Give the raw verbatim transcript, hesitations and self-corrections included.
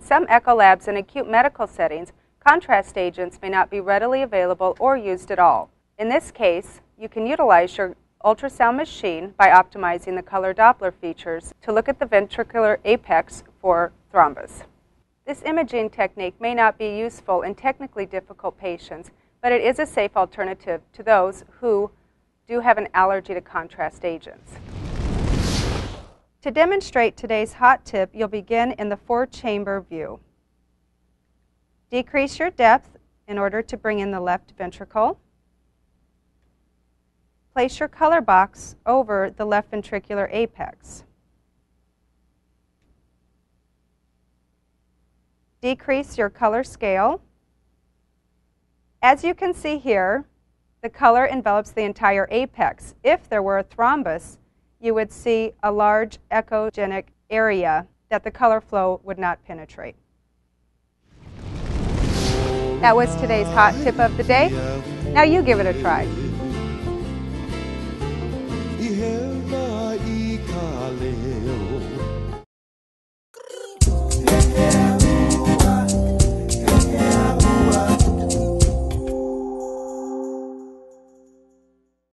In some echo labs and acute medical settings, contrast agents may not be readily available or used at all. In this case, you can utilize your ultrasound machine by optimizing the color Doppler features to look at the ventricular apex for thrombus. This imaging technique may not be useful in technically difficult patients, but it is a safe alternative to those who do have an allergy to contrast agents. To demonstrate today's hot tip, you'll begin in the four-chamber view. Decrease your depth in order to bring in the left ventricle. Place your color box over the left ventricular apex. Decrease your color scale. As you can see here, the color envelops the entire apex. If there were a thrombus, you would see a large echogenic area that the color flow would not penetrate. That was today's hot tip of the day. Now you give it a try. Hello.